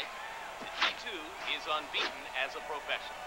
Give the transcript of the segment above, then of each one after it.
life, he too is unbeaten as a professional.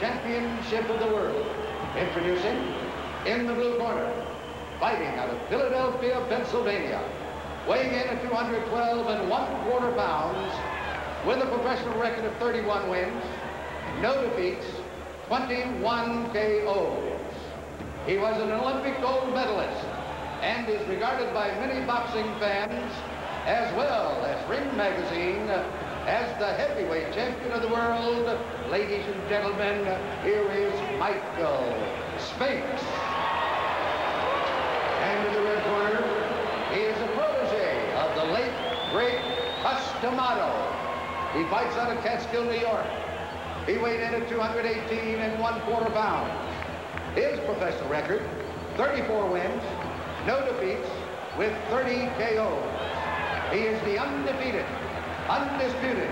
Championship of the world. Introducing, in the blue corner, fighting out of Philadelphia, Pennsylvania, weighing in at 212¼ pounds, with a professional record of 31 wins, no defeats, 21 KOs. He was an Olympic gold medalist and is regarded by many boxing fans, as well as Ring Magazine, as the heavyweight champion of the world. Ladies and gentlemen, here is Michael Spinks. And in the red corner, he is a protege of the late, great Cus D'Amato. He fights out of Catskill, New York. He weighed in at 218¼ pounds. His professional record, 34 wins, no defeats, with 30 KOs. He is the undefeated, undisputed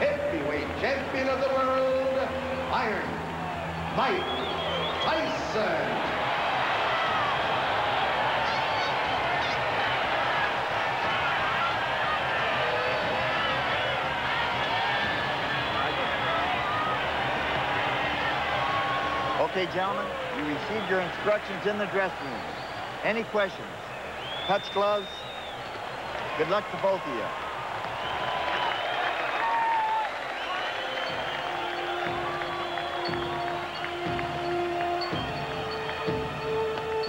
heavyweight champion of the world, Iron Mike Tyson. Okay, gentlemen, you received your instructions in the dressing room. Any questions? Touch gloves. Good luck to both of you.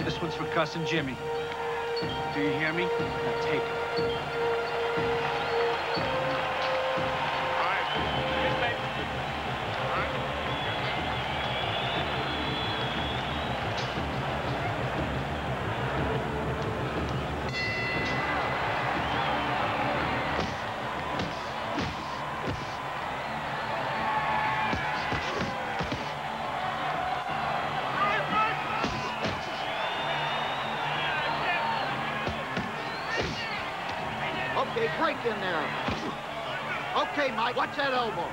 This one's for Cus and Jimmy. Do you hear me? Now take it. All right. Yes, baby. All in there. Okay, Mike, watch that elbow.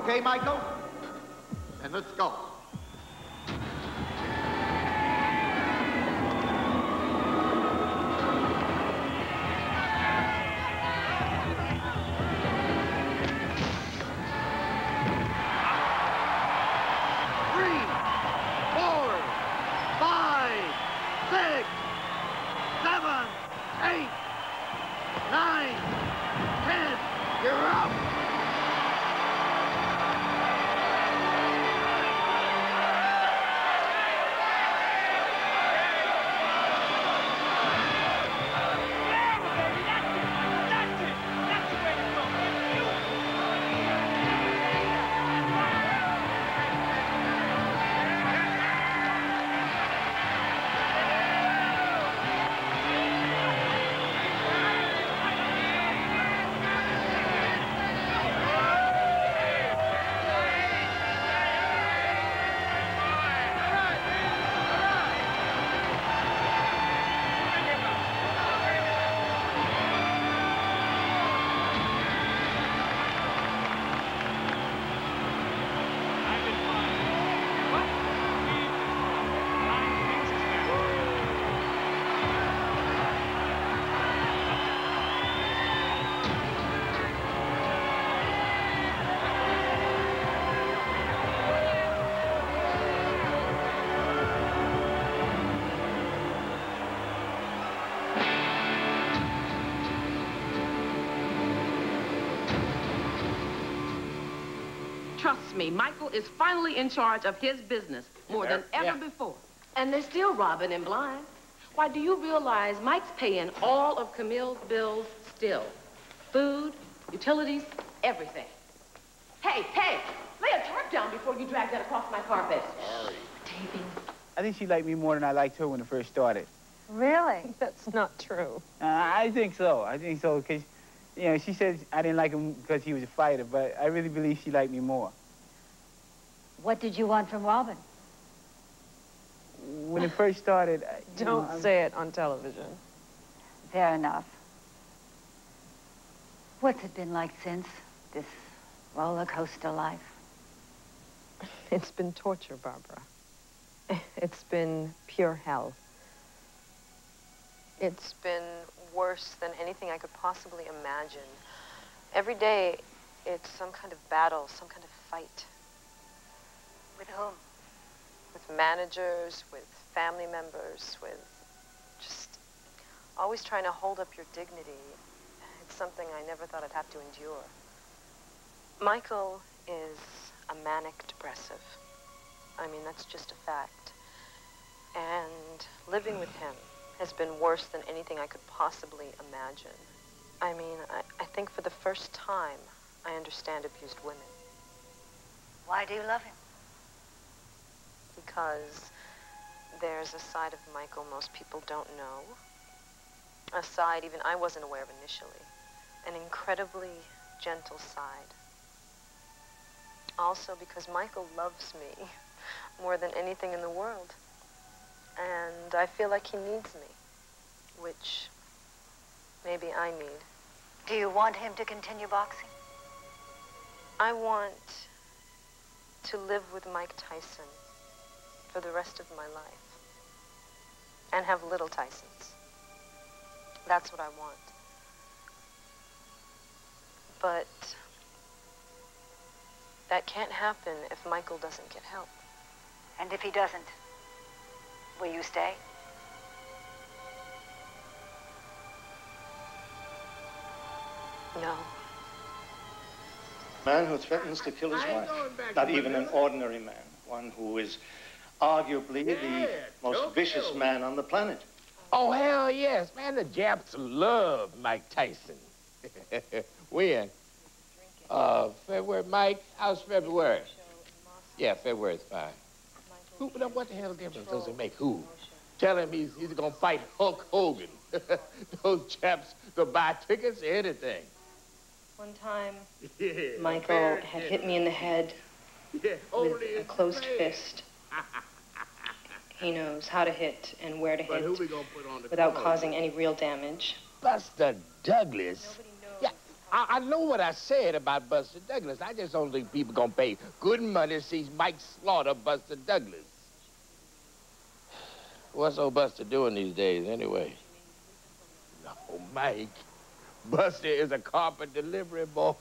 Okay, Michael? and let's go. Trust me, Michael is finally in charge of his business more than ever before. And they're still robbing him blind. Why, do you realize Mike's paying all of Camille's bills still? Food, utilities, everything. Hey, hey, lay a tarp down before you drag that across my carpet. Sorry. Davey. I think she liked me more than I liked her when it first started. Really? That's not true. I think so. I think so, because, you know, she said I didn't like him because he was a fighter, but I really believe she liked me more. What did you want from Robin? When it first started... Don't say it on television. Fair enough. What's it been like since, this roller coaster life? It's been torture, Barbara. It's been pure hell. It's been worse than anything I could possibly imagine. Every day, it's some kind of battle, some kind of fight. With whom? With managers, with family members, with just always trying to hold up your dignity. It's something I never thought I'd have to endure. Michael is a manic depressive. I mean, that's just a fact. And living with him has been worse than anything I could possibly imagine. I mean, I think for the first time, I understand abused women. Why do you love him? Because there's a side of Michael most people don't know. A side even I wasn't aware of initially. An incredibly gentle side. Also because Michael loves me more than anything in the world. And I feel like he needs me, which maybe I need. Do you want him to continue boxing? I want to live with Mike Tyson for the rest of my life and have little Tysons. That's what I want. But that can't happen if Michael doesn't get help. And if he doesn't? Will you stay? No. Man who threatens to kill his wife. Not even an ordinary man. One who is arguably the most vicious man on the planet. Oh, hell yes. Man, the Japs love Mike Tyson. When? February, Mike? How's February? Yeah, February's fine. Who, what the hell difference does it make who? Tell him he's going to fight Hulk Hogan. Those chaps could buy tickets or anything. One time, Michael had hit me in the head with a closed fist. He knows how to hit and where to hit without causing any real damage. Buster Douglas? Yeah, I know what I said about Buster Douglas. I just don't think people gonna pay good money to see Mike slaughter Buster Douglas. What's old Buster doing these days, anyway? No, Mike. Buster is a carpet delivery boy.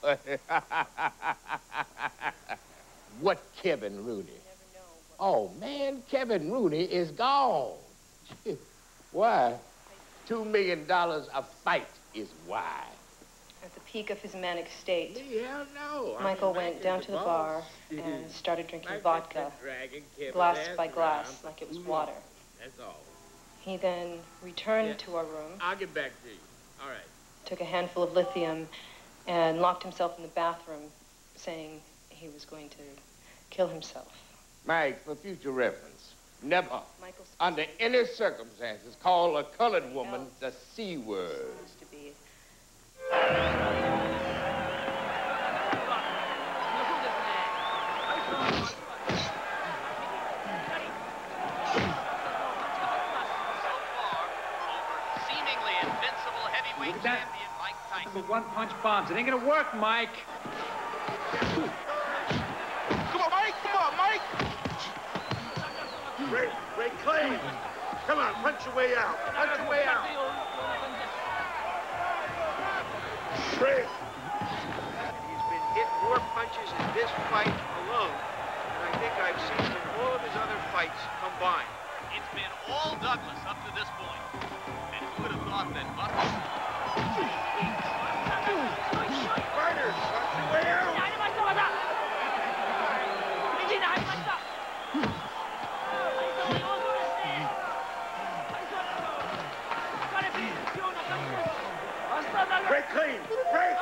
What Kevin Rooney? Oh, man, Kevin Rooney is gone. Why? $2 million a fight is why. At the peak of his manic state, yeah, no. Michael went down to the bar and started drinking vodka, glass by glass, like it was water. That's all. He then returned to our room. I'll get back to you. All right. Took a handful of lithium and locked himself in the bathroom, saying he was going to kill himself. Mike, for future reference, never, under any circumstances, call a colored woman the C word. One-punch bombs. It ain't gonna work, Mike. Come on, Mike. Come on, Mike. Ray Clay. Come on, punch your way out. Punch your way out. Ray. He's been hit more punches in this fight alone than I think I've seen in all of his other fights combined. It's been all Douglas up to this point. And who would have thought that Buckley... Break clean! Break!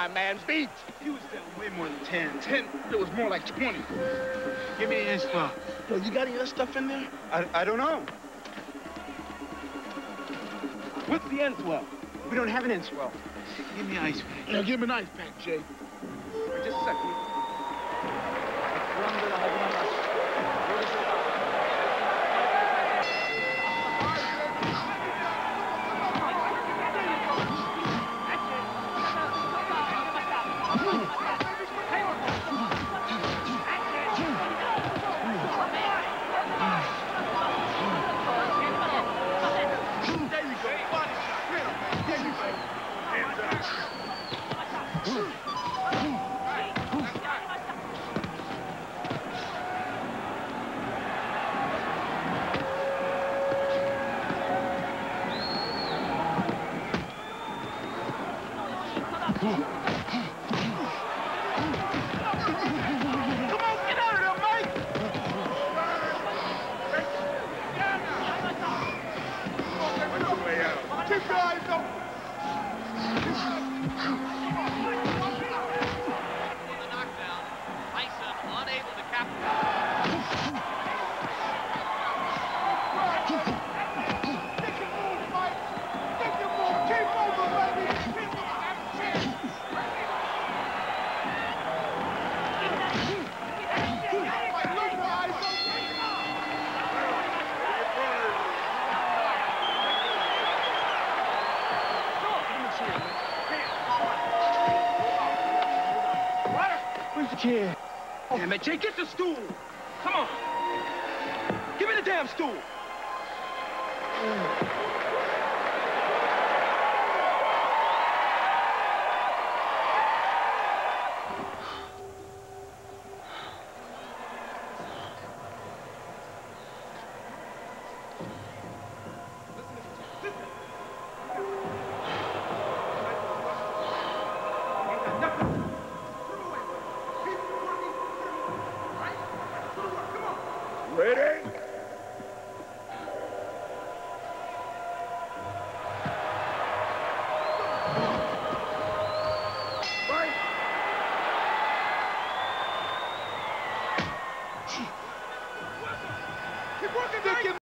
My man beat. You was down way more than 10. 10, it was more like 20. Give me the info. Yo, you got any other stuff in there? I don't know. What's the info? We don't have an info. Give me an ice pack. Now give him an ice pack, Jay. Wait, just a second. Yeah. Damn it, Jay, get the stool. Come on. Give me the damn stool. kidding?